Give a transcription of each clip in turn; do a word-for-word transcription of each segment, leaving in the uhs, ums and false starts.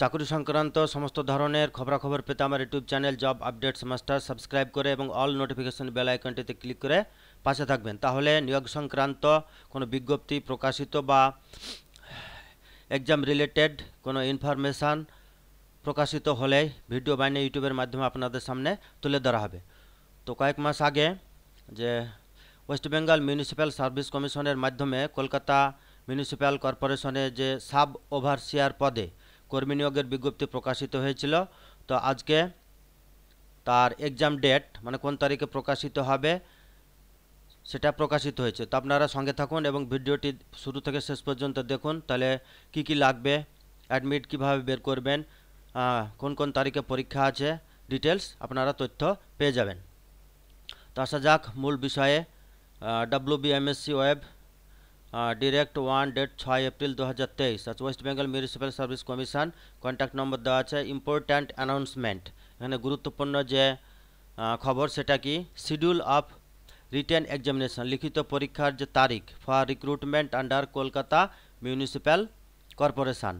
চাকরি সংক্রান্ত সমস্ত ধরনের খবরাখবর পেতে আমার YouTube channel job updates master subscribe করে এবং অল নোটিফিকেশন বেল আইকনটিতে ক্লিক করে পাশে থাকবেন। তাহলে নিয়োগ সংক্রান্ত কোনো বিজ্ঞপ্তি প্রকাশিত বা এক্সাম রিলেটেড কোনো ইনফরমেশান প্রকাশিত হলে ভিডিও বানিয়ে ইউটিউবের মাধ্যমে আপনাদের সামনে তুলে ধরা হবে। তো কয়েক মাস আগে যে ওয়েস্ট বেঙ্গল মিউনিসিপ্যাল সার্ভিস কমিশনের মাধ্যমে কলকাতা মিউনিসিপ্যাল কর্পোরেশনে যে সাব ওভারসিয়ার পদে কর্মী নিয়োগের বিজ্ঞপ্তি প্রকাশিত হয়েছিল, তো আজকে তার এক্সাম ডেট মানে কোন তারিখে প্রকাশিত হবে সেটা প্রকাশিত হয়েছে। তো আপনারা সঙ্গে থাকুন এবং ভিডিওটি শুরু থেকে শেষ পর্যন্ত দেখুন। তাহলে কি কি লাগবে, অ্যাডমিট কিভাবে বের করবেন, কোন কোন তারিখে পরীক্ষা আছে, ডিটেলস আপনারা তথ্য পেয়ে যাবেন। তো আসা যাক মূল বিষয়ে। W B M S C web direct one date ছয় এপ্রিল দু হাজার তেইশ আছে West Bengal municipal service Commission. Contact number দেওয়া আছে। ইম্পর্ট্যান্ট অ্যানাউন্সমেন্ট, এখানে গুরুত্বপূর্ণ যে খবর সেটা কি, শিডিউল অফ রিটেন এক্সামিনেশন, লিখিত পরীক্ষার যে তারিখ for recruitment under Kolkata Municipal Corporation.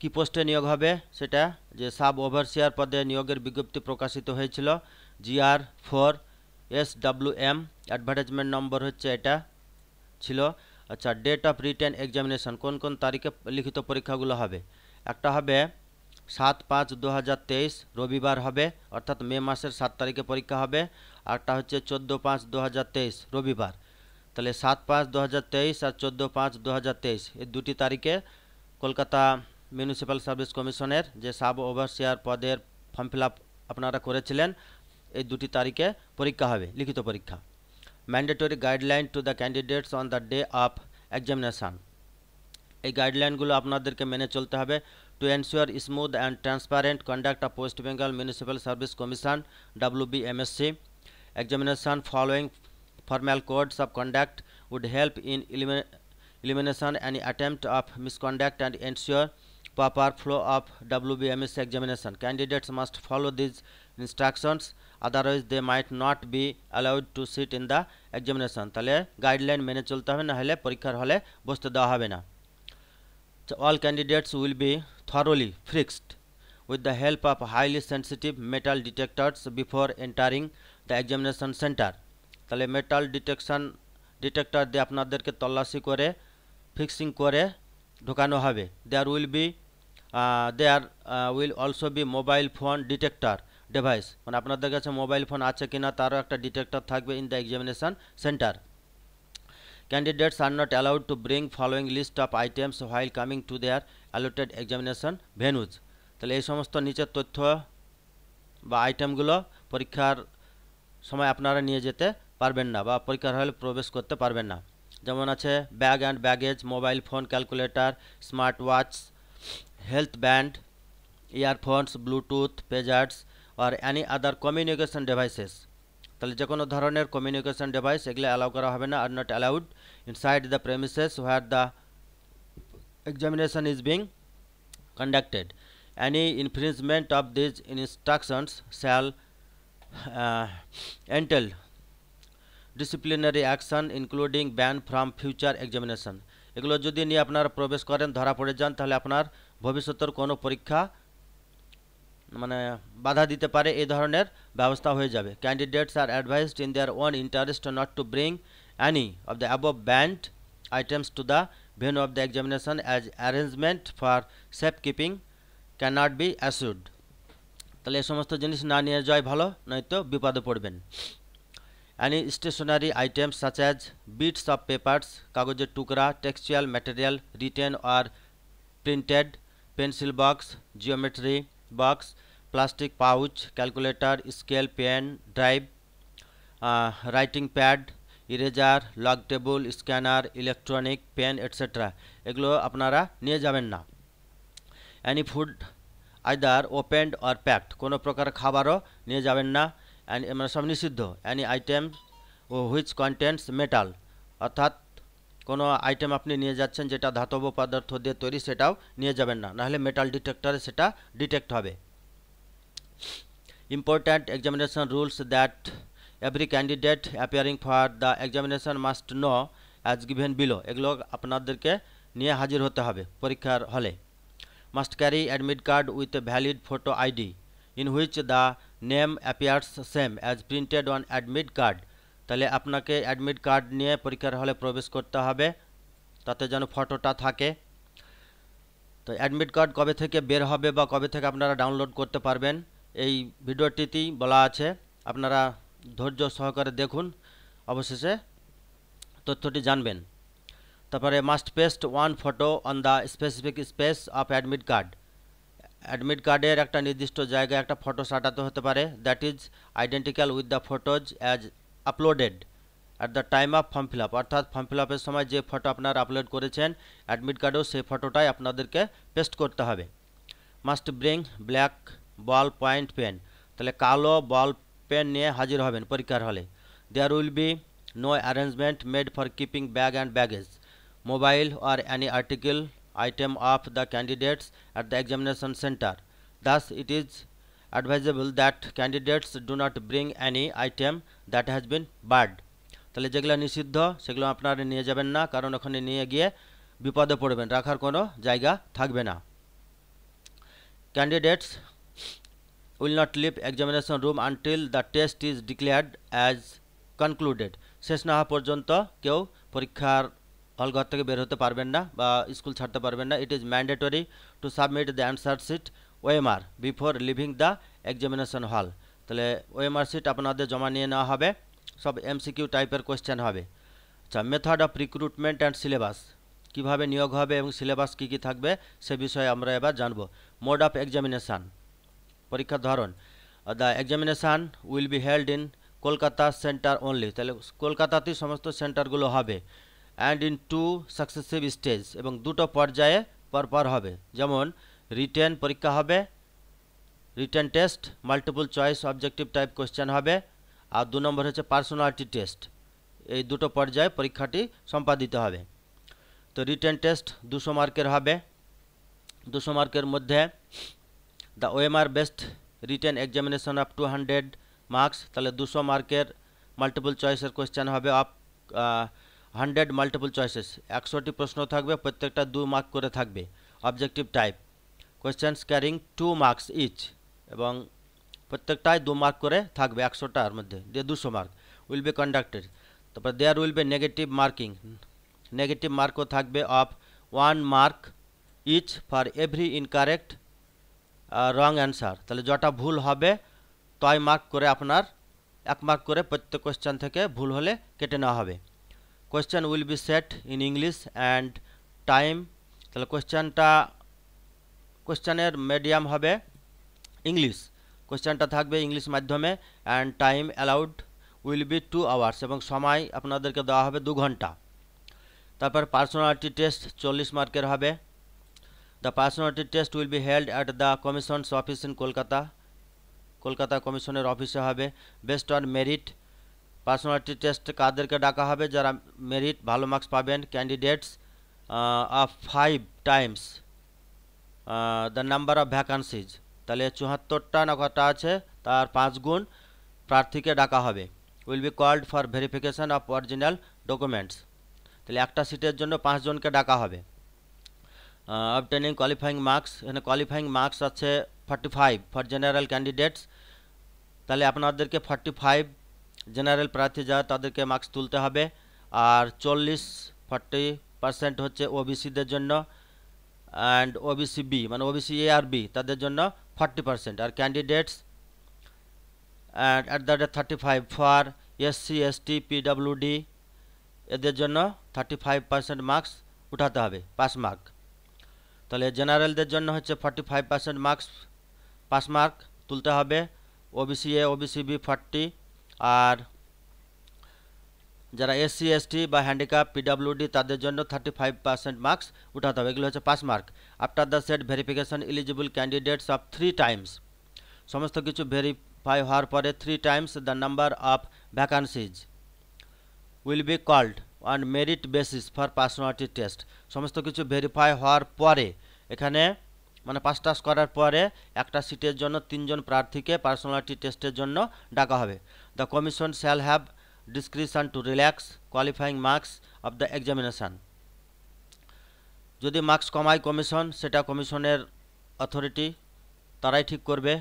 কি পোস্টে নিয়োগ হবে সেটা, যে সাব ওভারসিয়ার পদে নিয়োগের বিজ্ঞপ্তি প্রকাশিত হয়েছিল GR four S W M, advertisement number হচ্ছে এটা ছিল। আচ্ছা, ডেট অফ রিটেন এক্সামিনেশন, কোন কোন তারিখে লিখিত পরীক্ষাগুলো হবে। একটা হবে সাত পাঁচ দু হাজার তেইশ রবিবার হবে, অর্থাৎ মে মাসের সাত তারিখে পরীক্ষা হবে। আরটা হচ্ছে চোদ্দো পাঁচ দু হাজার তেইশ রবিবার। তাহলে সাত পাঁচ দু হাজার তেইশ আর চোদ্দো পাঁচ দু হাজার তেইশ এই দুটি তারিখে কলকাতা মিউনিসিপ্যাল সার্ভিস কমিশনের যে সাব ওভারসিয়ার পদের ফর্ম ফিল আপ আপনারা করেছিলেন, এই দুটি তারিখে পরীক্ষা হবে, লিখিত পরীক্ষা। Mandatory guideline to the candidates on the day of examination, এই গাইডলাইনগুলো আপনাদেরকে মেনে চলতে হবে। To ensure smooth and transparent conduct of West Bengal municipal service commission W B M S C examination, following formal codes of conduct would help in elimination and attempt of misconduct and ensure proper flow of W B M S examination. Candidates must follow these instructions, otherwise they might not be allowed to sit in the examination. তাহলে guideline মেনে চলতে হবে, না হলে পরীক্ষার হলে বসতে দেওয়া হবে না। All candidates will be thoroughly fixed with the help of highly sensitive metal detectors before entering the examination center. তাহলে মেটাল ডিটেকশন ডিটেক্টর দিয়ে আপনাদেরকে তল্লাশি করে ফিক্সিং করে ঢোকানো হবে। There will be there will also be mobile phone detector device, মানে আপনাদের কাছে মোবাইল ফোন আছে কিনা তারও একটা ডিটেক্টর থাকবে in the examination centre. Candidates are not allowed to bring following list of items while coming to their allotted examination venues. তাহলে এই সমস্ত নিচের তথ্য বা আইটেমগুলো পরীক্ষার সময় আপনারা নিয়ে যেতে পারবেন না বা পরীক্ষার হলে প্রবেশ করতে পারবেন না। যেমন আছে bag and baggage, mobile phone, calculator, smart watch, health band, earphones, Bluetooth, pagers R any other communication devices. তাহলে যে কোনো ধরনের কমিউনিকেশন ডিভাইস এগুলো অ্যালাউ করা হবে না। Are not allowed inside the premises where the examination is being conducted. Any infringement of these instructions shall entail disciplinary action including ban from future examination. এগুলো যদি নিয়ে আপনারা প্রবেশ করেন, ধরা পড়ে যান, তাহলে আপনার ভবিষ্যতের কোনো পরীক্ষা মানে বাধা দিতে পারে, এই ধরনের ব্যবস্থা হয়ে যাবে। Candidates are advised in their own interest not to bring any of the above banned items to the venue of the examination as arrangement for safe keeping can not be assured. তাহলে এই সমস্ত জিনিস না নিয়ে যাওয়াই ভালো, নয়তো বিপদে পড়বেন। Any stationary items such as bits of papers, কাগজের টুকরা, textual material written or printed, pencil box, geometry box, plastic pouch, calculator, scale, pen, drive, uh, writing pad, eraser, log table, scanner, electronic pen et cetera এগুলো আপনারা নিয়ে যাবেন না। Any food either opened or packed, কোনো প্রকার খাবারও নিয়ে যাবেন না। অ্যান্ড মানে সব নিষিদ্ধ। অ্যানি আইটেম ও হুইচ কন্টেন্টস মেটাল, অর্থাৎ কোনো আইটেম আপনি নিয়ে যাচ্ছেন যেটা ধাতব পদার্থ দিয়ে তৈরি সেটাও নিয়ে যাবেন না, নাহলে মেটাল ডিটেক্টরে সেটা ডিটেক্ট হবে। Important examination rules that every candidate appearing for the examination must know as given below, এগুলো আপনাদেরকে নিয়ে হাজির হতে হবে পরীক্ষার হলে। must carry admit card with a valid photo I D in which the name appears same as printed on admit card. তাহলে আপনাকে অ্যাডমিট কার্ড নিয়ে পরীক্ষার হলে প্রবেশ করতে হবে, তাতে যেন ফটোটা থাকে। তো অ্যাডমিট কার্ড কবে থেকে বের হবে বা কবে থেকে আপনারা ডাউনলোড করতে পারবেন এই ভিডিওটিতেই বলা আছে, আপনারা ধৈর্য সহকারে দেখুন, অবশেষে তথ্যটি জানবেন। তারপরে must paste one photo on the specific space of admit card, admit কার্ডের একটা নির্দিষ্ট জায়গায় একটা ফটো সাটাতে হতে পারে, that is identical with the photos as uploaded at the time of form fill up. অর্থাৎ ফর্ম ফিল আপের সময় যে ফটো আপনারা আপলোড করেছেন অ্যাডমিট কার্ডেও সেই ফটোটাই আপনাদেরকে পেস্ট করতে হবে। Must bring black ball point pen, তাহলে কালো বল পেন নিয়ে হাজির হবেন পরীক্ষার হলে। There will be no arrangement made for keeping bag and baggage mobile or any article item of the candidates at the examination centre. Thus it is advisable that candidates do not bring any item that has been barred. তাহলে যেগুলো নিষিদ্ধ সেগুলো আপনারা নিয়ে যাবেন না, কারণ ওখানে নিয়ে গিয়ে বিপদে পড়বেন, রাখার কোনো জায়গা থাকবে না। Candidates will not leave examination room until the test is declared as concluded. শেষ না হওয়া পর্যন্ত কেউ পরীক্ষার হলঘর থেকে বের হতে পারবেন না বা স্কুল ছাড়তে পারবেন না। It is mandatory to submit the answer sheet O M R before leaving the examination hall. তাহলে O M R sheet আপনাদের জমা নিয়ে নেওয়া হবে, সব M C Q টাইপের কোশ্চেন হবে। আচ্ছা, method of recruitment and syllabus, কীভাবে নিয়োগ হবে এবং সিলেবাস কী কী থাকবে সে বিষয়ে আমরা এবার জানব। মোড অফ এক্সামিনেশান, পরীক্ষার ধরন। The examination will be held in Kolkata centre only, তাহলে কলকাতাতেই সমস্ত সেন্টারগুলো হবে। And in two successive stage, এবং দুটো পর্যায়ে পরপর হবে, যেমন রিটেন পরীক্ষা হবে, written test, multiple choice objective type question হবে, আর দু নম্বর হচ্ছে পার্সোনালিটি টেস্ট। এই দুটো পর্যায়ে পরীক্ষাটি সম্পাদিত হবে। তো রিটেন টেস্ট দুশো মার্কের হবে, দুশো মার্কের মধ্যে the O M R best written examination of two hundred marks, তাহলে দুশো মার্কের মাল্টিপল চয়েসের কোশ্চেন হবে অফ হান্ড্রেড মাল্টিপল চয়েসেস, একশোটি প্রশ্ন থাকবে, প্রত্যেকটা দু মার্ক করে থাকবে, objective type questions carrying two marks each, এবং প্রত্যেকটাই দু মার্ক করে থাকবে একশোটার মধ্যে, দিয়ে দুশো মার্ক উইল বি কন্ডাক্টেড। তারপর there will be negative marking, negative মার্কও থাকবে of one mark each for every incorrect wrong answer, তাহলে যটা ভুল হবে তয় মার্ক করে, আপনার এক মার্ক করে প্রত্যেক কোয়েশ্চেন থেকে ভুল হলে কেটে নেওয়া হবে। Question will be set in English and time, তাহলে কোয়েশ্চেনটা কোশ্চেনের মিডিয়াম হবে ইংলিশ, কোশ্চেনটা থাকবে ইংলিশ মাধ্যমে। And time allowed will be two hours, এবং সময় আপনাদেরকে দেওয়া হবে দু ঘন্টা। তারপর পার্সোনালিটি টেস্ট চল্লিশ মার্কের হবে। The personality test will be held at the commission's office in Kolkata, Kolkata কমিশনের অফিসে হবে। Based on merit, personality test কাদেরকে ডাকা হবে, যারা মেরিট ভালো মার্কস পাবেন। Candidates of five times the number of vacancies, তাহলে চুয়াত্তরটা না কটা আছে তার পাঁচ গুণ প্রার্থীকে ডাকা হবে। Will be called for verification of original documents, তাহলে একটা সিটের জন্য পাঁচজনকে ডাকা হবে। অবটেনিং কোয়ালিফাইং মার্কস, এখানে কোয়ালিফাইং মার্কস আছে forty five for general candidates, তাহলে আপনাদেরকে ফর্টি ফাইভ জেনারেল প্রার্থী যা তাদেরকে মার্কস তুলতে হবে। আর চল্লিশ ফর্টি পার্সেন্ট হচ্ছে ওবিসিদের জন্য, অ্যান্ড ওবিসি বি মানে ওবিসি এ আর বি তাদের জন্য ফর্টি পার্সেন্ট। আর candidates and at the rate thirty five for SC ST PWD, এদের জন্য থার্টি ফাইভ পার্সেন্ট মার্কস উঠাতে হবে, পাস মার্ক। তাহলে জেনারেলদের জন্য হচ্ছে forty five percent marks pass mark তুলতে হবে, OBC A OBC B forty. আর যারা এসসি এসটি বা হ্যান্ডিক্যাপ পিডাব্লিউডি তাদের জন্য থার্টি ফাইভ পার্সেন্ট মার্কস উঠাতে হবে, এগুলো হচ্ছে pass mark. After the set verification eligible candidates of three times, সমস্ত কিছু ভেরিফাই হওয়ার পরে three times the number of vacancies will be called on merit basis for personality test, সমস্ত কিছু ভেরিফাই হওয়ার পরে এখানে মানে পাস টাস করার পরে একটা সিটের জন্য তিনজন প্রার্থীকে পার্সোনালিটি টেস্টের জন্য ডাকা হবে। The commission shall have discretion to relax qualifying marks of the examination, যদি মার্কস কমায় কমিশন সেটা কমিশনের অথরিটি তারাই ঠিক করবে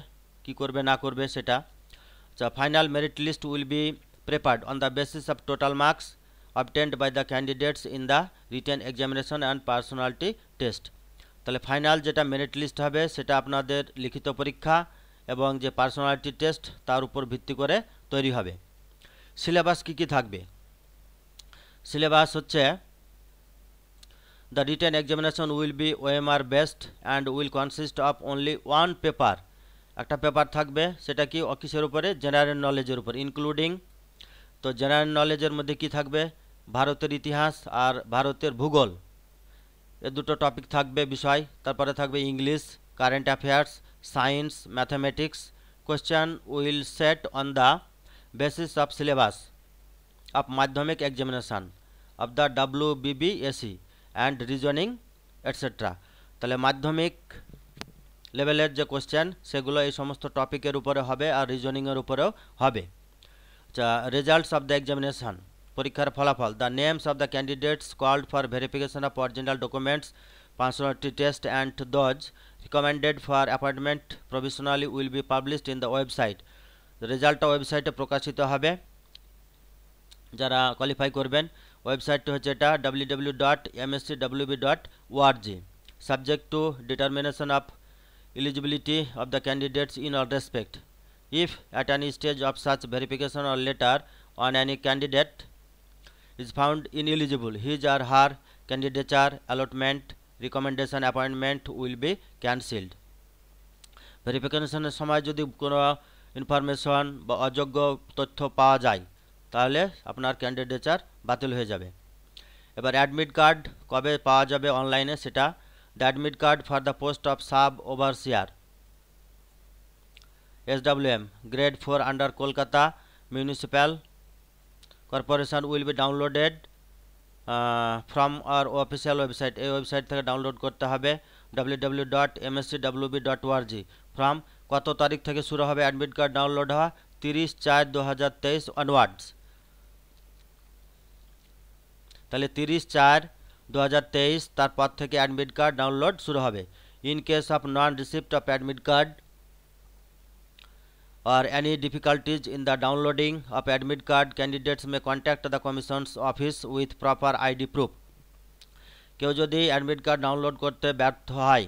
কি করবে না করবে সেটা। আচ্ছা, final merit list will be prepared on the basis of total marks obtained by the candidates in the written examination and personality test. তাহলে ফাইনাল যেটা মেরিট লিস্ট হবে সেটা আপনাদের লিখিত পরীক্ষা এবং যে পার্সোনালিটি টেস্ট তার উপর ভিত্তি করে তৈরি হবে। সিলেবাস কি কি থাকবে? সিলেবাস হচ্ছে the written examination will be O M R based and will consist of only one paper. একটা পেপার থাকবে, সেটা কি অকিসের উপরে? জেনারেল নলেজের উপর, ইনক্লুডিং। তো জেনারেল নলেজের মধ্যে কি থাকবে? ভারতের ইতিহাস আর ভারতের ভূগোল, এ দুটো টপিক থাকবে বিষয়। তারপরে থাকবে English, current affairs, science, mathematics. Question will set on the basis of syllabus of Madhyamik examination of the W BBSE and reasoning etcetera. তাহলে মাধ্যমিক লেভেলের যে কোয়েশ্চেন সেগুলো এই সমস্ত টপিকের উপরে হবে আর রিজনিংয়ের উপরেও হবে। আচ্ছা, রেজাল্টস অফ দ্য এক্সামিনেশান, পরীক্ষার ফলাফল। The names of the candidates called for verification of original documents, personality test and those recommended for appointment provisionally will be published in the website. রেজাল্টটা ওয়েবসাইটে প্রকাশিত হবে, যারা কোয়ালিফাই করবেন। ওয়েবসাইটটি হচ্ছে এটা W W W dot M S C W B dot O R G. Subject to determination of eligibility of the candidates in all respect. If at any stage of such verification or later on any candidate is found ineligible, his or her candidature, allotment, recommendation, appointment will be cancelled. Verification সময় যদি কোনো information বা অযোগ্য তথ্য পাওয়া যায় তাহলে আপনার ক্যান্ডিডেচার বাতিল হয়ে যাবে। এবার অ্যাডমিট কার্ড কবে পাওয়া যাবে অনলাইনে সেটা। The admit card for the post of sub overseer S W M grade four under Kolkata Municipal Corporation will be downloaded uh, from our official website. A website থেকে download করতে হবে W W W dot M S C W B dot O R G. from কত তারিখ থেকে শুরু হবে admit card download হওয়া? তিরিশ চার দুই হাজার তেইশ onwards. তাহলে তিরিশ চার দুই হাজার তেইশ তারপর থেকে অ্যাডমিট কার্ড ডাউনলোড শুরু হবে। In case of non receipt of admit card R any difficulties in the downloading of admit card candidates may contact the commission's office with proper ID proof. কেউ যদি অ্যাডমিট কার্ড ডাউনলোড করতে ব্যর্থ হয়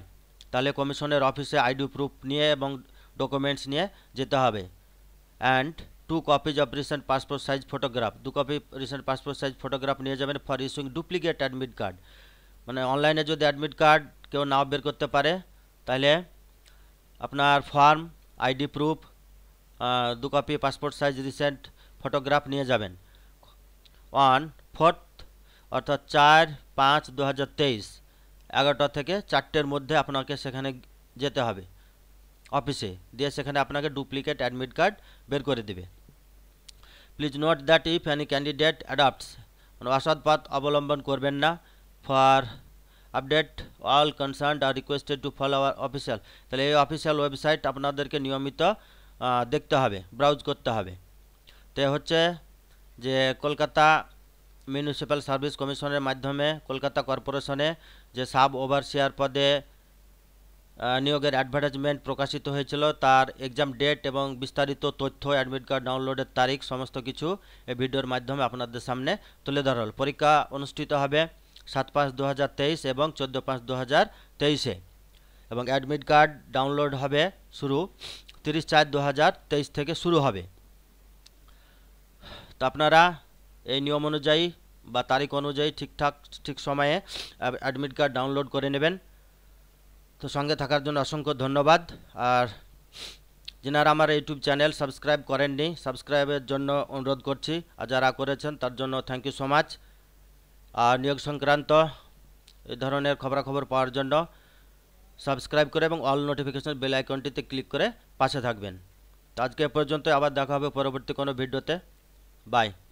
তাহলে কমিশনের অফিসে আইডি প্রুফ নিয়ে এবং ডকুমেন্টস নিয়ে যেতে হবে। And two copies of recent passport size photograph, দু copy recent passport size photograph নিয়ে যাবেন for issuing duplicate admit card. মানে অনলাইনে যদি অ্যাডমিট কার্ড কেউ নাও বের করতে পারে তাহলে আপনার ফর্ম, আইডি প্রুফ, দু copy passport size recent photograph নিয়ে যাবেন। অন ফোর্থ অর্থাৎ চার পাঁচ দু হাজার তেইশ এগারোটা থেকে চারটের মধ্যে আপনাকে সেখানে যেতে হবে অফিসে, দিয়ে সেখানে আপনাকে ডুপ্লিকেট অ্যাডমিট কার্ড বের করে দেবে। Please note that if any candidate adapts, মানে অসৎ পথ অবলম্বন করবেন না। For update all concerned are requested to follow our official. তাহলে এই অফিসিয়াল ওয়েবসাইট আপনাদেরকে নিয়মিত দেখতে হবে, ব্রাউজ করতে হবে। তো হচ্ছে যে কলকাতা মিউনিসিপ্যাল সার্ভিস কমিশনের মাধ্যমে কলকাতা কর্পোরেশনে যে সাব ওভারসিয়ার পদে নিয়োগের অ্যাডভার্টাইজমেন্ট প্রকাশিত হয়েছিল তার এক্সাম ডেট এবং বিস্তারিত তথ্য, অ্যাডমিট কার্ড ডাউনলোডের তারিখ, সমস্ত কিছু এই ভিডিওর মাধ্যমে আপনাদের সামনে তুলে ধরা হল। পরীক্ষা অনুষ্ঠিত হবে সাত পাঁচ দু হাজার তেইশ এবং চোদ্দো পাঁচ দু হাজার তেইশে এবং অ্যাডমিট কার্ড ডাউনলোড হবে শুরু তিরিশ চার দু হাজার তেইশ থেকে শুরু হবে। তো আপনারা এই নিয়ম অনুযায়ী বা তারিখ অনুযায়ী ঠিকঠাক ঠিক সময়ে অ্যাডমিট কার্ড ডাউনলোড করে নেবেন। তো সঙ্গে থাকার জন্য অসংখ্য ধন্যবাদ। আর যারা আমার ইউটিউব চ্যানেল সাবস্ক্রাইব করেননি সাবস্ক্রাইবের জন্য অনুরোধ করছি, আর যারা করেছেন তার জন্য থ্যাংক ইউ সো মাচ। আর নিয়োগ সংক্রান্ত এই ধরনের খবরাখবর পাওয়ার জন্য সাবস্ক্রাইব করে এবং অল নোটিফিকেশন বেল আইকনটিতে ক্লিক করে পাশে থাকবেন। তো আজকে পর্যন্ত, আবার দেখা হবে পরবর্তী কোনো ভিডিওতে। বাই।